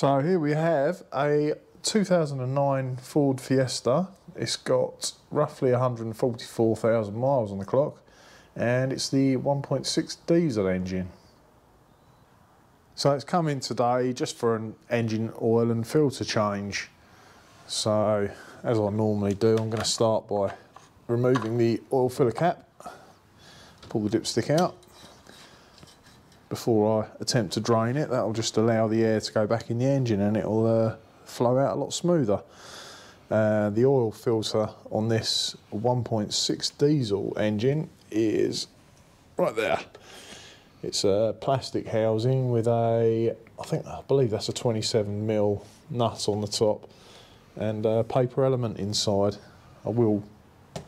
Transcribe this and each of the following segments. So here we have a 2009 Ford Fiesta. It's got roughly 144,000 miles on the clock, and it's the 1.6 diesel engine. So it's come in today just for an engine oil and filter change. So as I normally do, I'm going to start by removing the oil filler cap, pull the dipstick out. Before I attempt to drain it, that'll just allow the air to go back in the engine and it'll flow out a lot smoother. The oil filter on this 1.6 diesel engine is right there. It's a plastic housing with a, I believe that's a 27mm nut on the top and a paper element inside. I will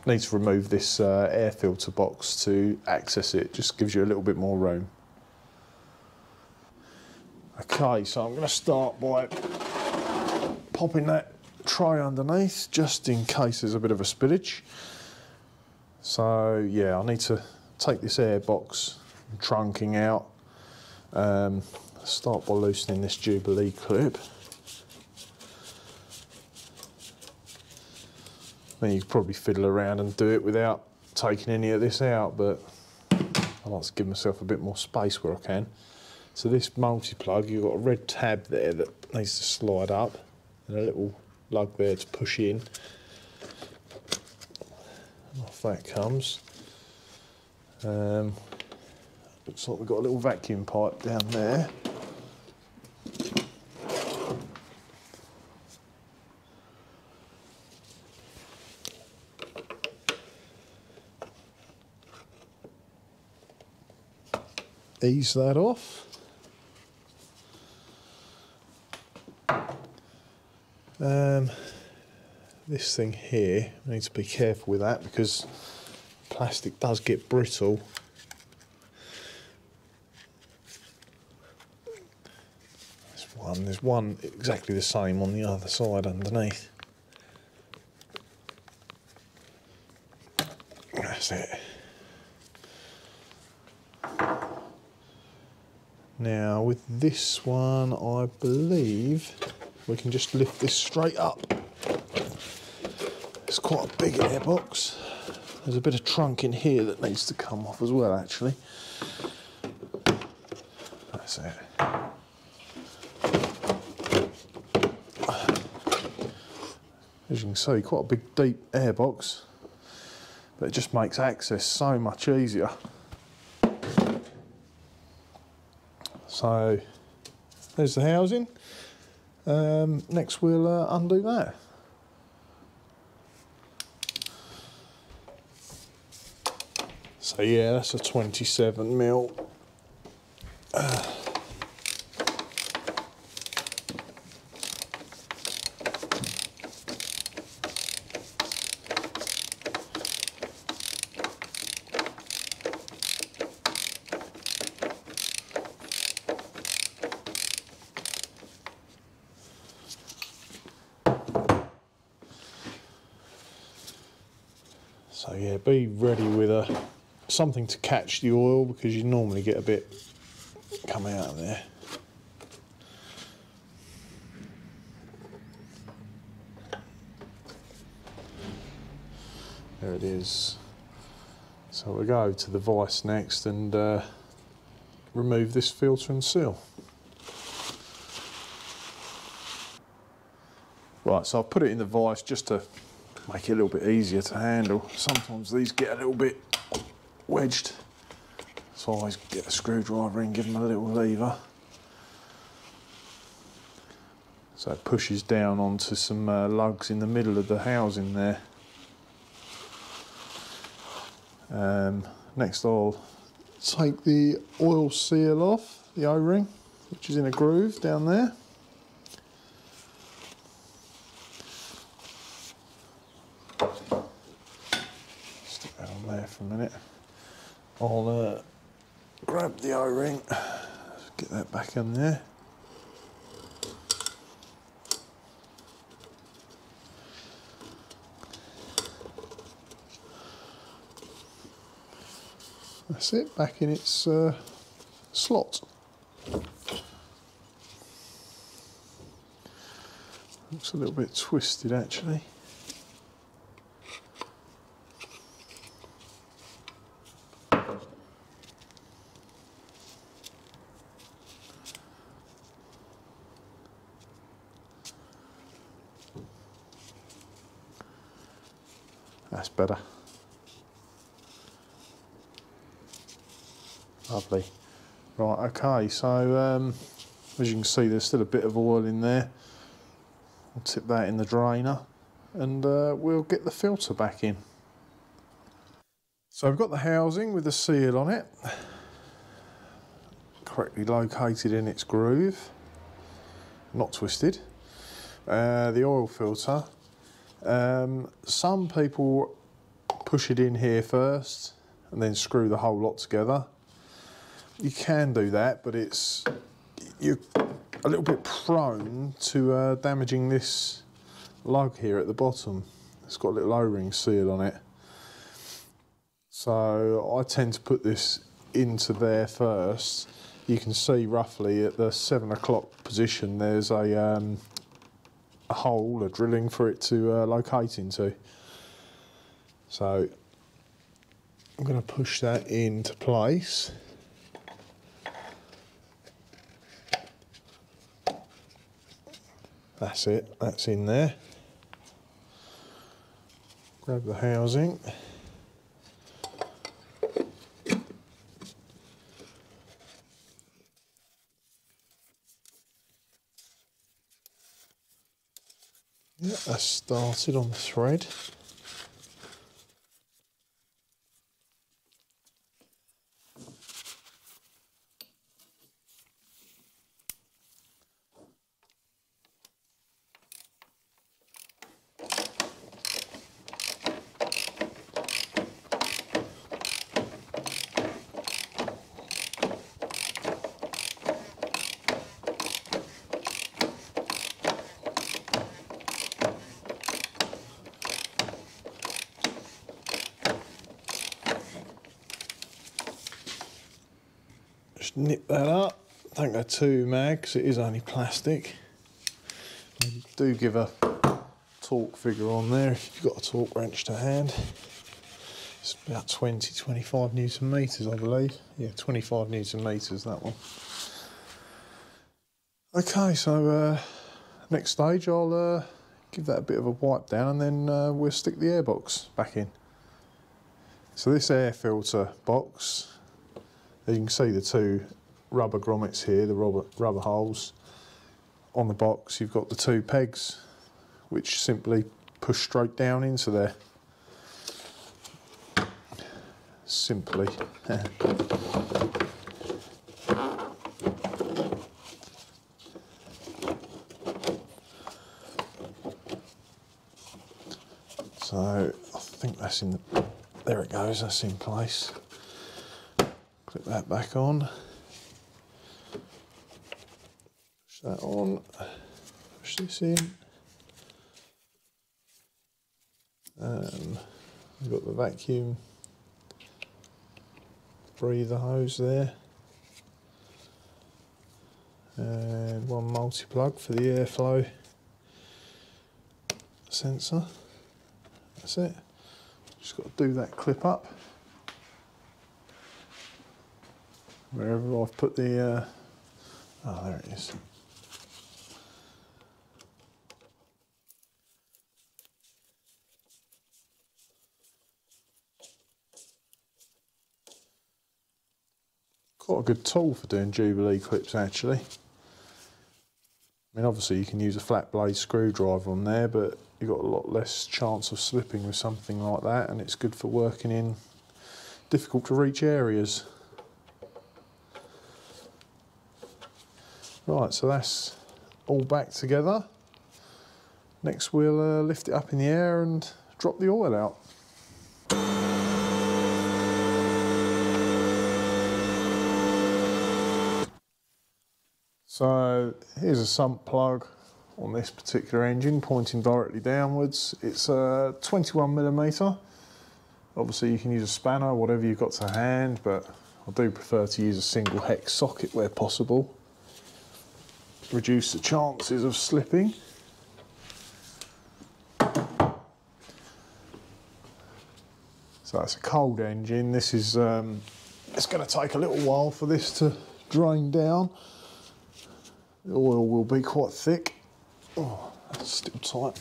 need to remove this air filter box to access it, just gives you a little bit more room. Okay, so I'm going to start by popping that tray underneath just in case there's a bit of a spillage. So yeah, I need to take this air box and trunking out. Start by loosening this Jubilee clip. Then you could probably fiddle around and do it without taking any of this out, but I like to give myself a bit more space where I can. So this multi-plug, you've got a red tab there that needs to slide up and a little lug there to push in. And off that comes. Looks like we've got a little vacuum pipe down there. Ease that off. This thing here, I need to be careful with that because plastic does get brittle. There's one exactly the same on the other side underneath. That's it. Now with this one, I believe we can just lift this straight up. It's quite a big airbox. There's a bit of trunk in here that needs to come off as well, actually. That's it. As you can see, quite a big deep airbox, but it just makes access so much easier. So there's the housing. Next we'll undo that. So yeah, that's a 27mm. So yeah, be ready with something to catch the oil because you normally get a bit coming out of there. There it is. So we'll go to the vice next and remove this filter and seal. Right, so I'll put it in the vice just to make it a little bit easier to handle. Sometimes these get a little bit wedged, so I always get a screwdriver and give them a little lever. So it pushes down onto some lugs in the middle of the housing there. Next I'll take the oil seal off, the O-ring, which is in a groove down there. A minute. I'll grab the O-ring, get that back in there. That's it, back in its slot. Looks a little bit twisted actually. That's better. Lovely. Right, okay, so as you can see, there's still a bit of oil in there. I'll tip that in the drainer and we'll get the filter back in. So I've got the housing with the seal on it, correctly located in its groove, not twisted. The oil filter. Some people push it in here first and then screw the whole lot together. You can do that, but it's, you're a little bit prone to damaging this lug here at the bottom. It's got a little O-ring seal on it. So I tend to put this into there first. You can see roughly at the 7 o'clock position there's a hole, a drilling for it to locate into. So I'm going to push that into place. That's it, that's in there. Grab the housing. Yeah, that's started on the thread. Nip that up. Don't go too mad because it is only plastic. You do give a torque figure on there if you've got a torque wrench to hand. It's about 20-25 newton meters, I believe. Yeah, 25 newton meters, that one. Okay, so next stage I'll give that a bit of a wipe down and then we'll stick the airbox back in. So this air filter box, you can see the two rubber grommets here, the rubber holes. On the box you've got the two pegs which simply push straight down into there. Simply. So I think that's in the... there it goes, that's in place. Clip that back on, push that on, push this in, we've got the vacuum breather hose there, and one multi-plug for the airflow sensor. That's it, just got to do that clip up. Wherever I've put the, oh, there it is. Quite a good tool for doing Jubilee clips, actually. I mean, obviously you can use a flat blade screwdriver on there, but you've got a lot less chance of slipping with something like that, and it's good for working in difficult to reach areas. Right, so that's all back together. Next we'll lift it up in the air and drop the oil out. So here's a sump plug on this particular engine pointing directly downwards. It's a 21mm. Obviously you can use a spanner, whatever you've got to hand, but I do prefer to use a single hex socket where possible. Reduce the chances of slipping. So that's a cold engine. This is, it's going to take a little while for this to drain down. The oil will be quite thick. Oh, that's still tight.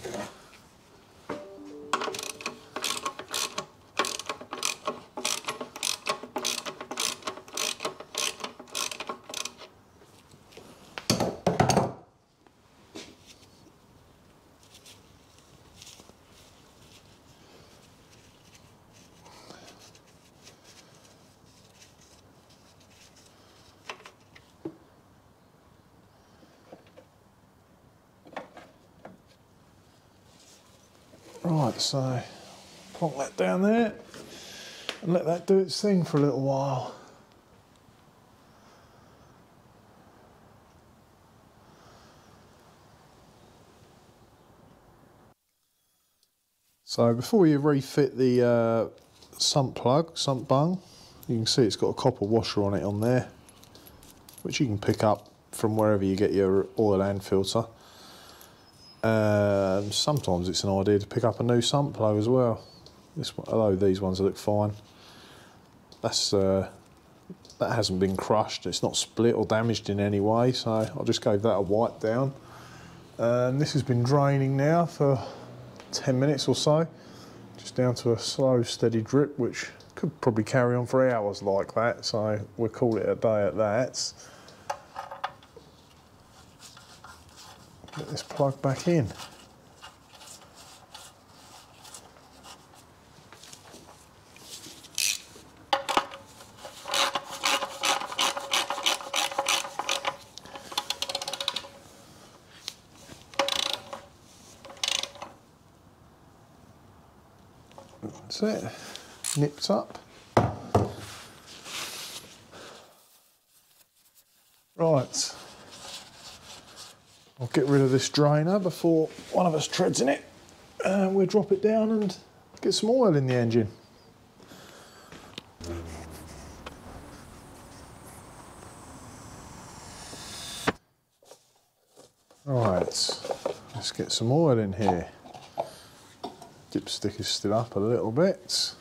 Right, so plonk that down there and let that do its thing for a little while. So before you refit the sump plug, sump bung, you can see it's got a copper washer on it on there, which you can pick up from wherever you get your oil and filter. Sometimes it's an idea to pick up a new sump plug as well. This one, although these ones look fine, that's that hasn't been crushed, it's not split or damaged in any way, so I just gave that a wipe down. This has been draining now for 10 minutes or so, just down to a slow steady drip, which could probably carry on for hours like that, so we'll call it a day at that. Get this plug back in. That's it, nipped up. Right. I'll get rid of this drainer before one of us treads in it, and we'll drop it down and get some oil in the engine. Right, let's get some oil in here. Dipstick is still up a little bit.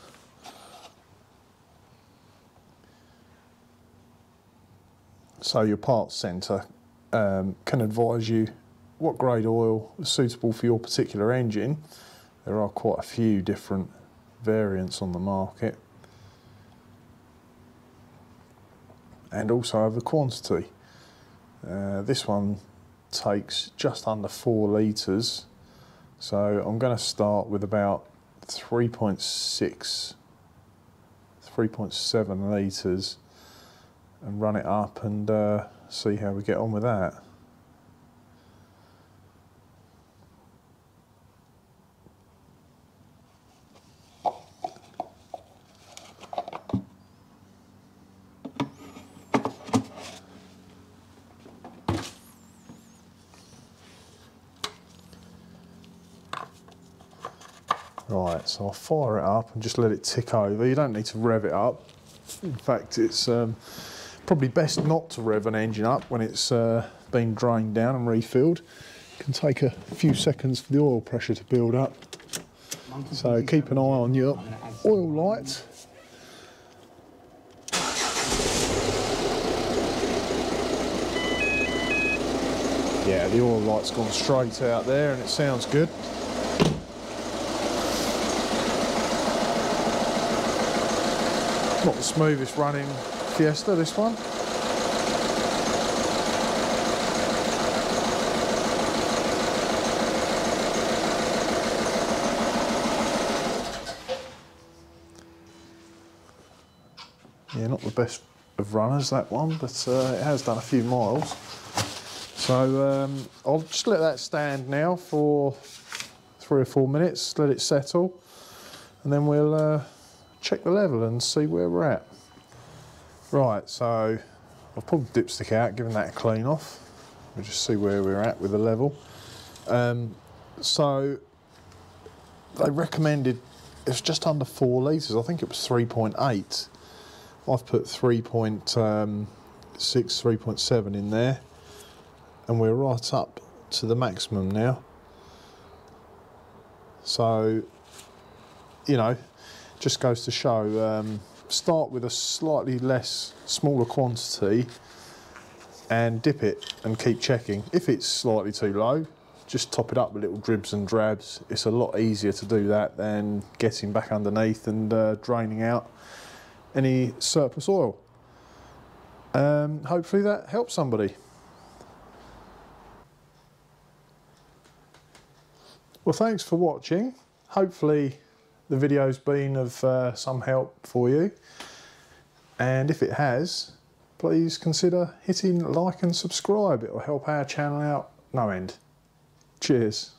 So your parts centre can advise you what grade oil is suitable for your particular engine. There are quite a few different variants on the market, and also of the quantity. This one takes just under 4 litres, so I'm going to start with about 3.7 litres and run it up and see how we get on with that. Right, so I'll fire it up and just let it tick over. You don't need to rev it up. In fact, it's probably best not to rev an engine up when it's been drained down and refilled. It can take a few seconds for the oil pressure to build up. So keep an eye on your oil light. Yeah, the oil light's gone straight out there and it sounds good. Not the smoothest running Fiesta, this one. Yeah, not the best of runners, that one, but it has done a few miles. So I'll just let that stand now for 3 or 4 minutes, let it settle, and then we'll check the level and see where we're at. Right, so I've pulled the dipstick out, given that a clean off. We'll just see where we're at with the level. So they recommended, it's just under 4 litres, I think it was 3.8. I've put 3.6, 3.7 in there, and we're right up to the maximum now. So, you know, just goes to show, start with a slightly smaller quantity and dip it and keep checking. If it's slightly too low, just top it up with little dribs and drabs. It's a lot easier to do that than getting back underneath and draining out any surplus oil. Hopefully that helps somebody. Well, thanks for watching. Hopefully the video's been of some help for you, and if it has, please consider hitting like and subscribe. It will help our channel out no end. Cheers.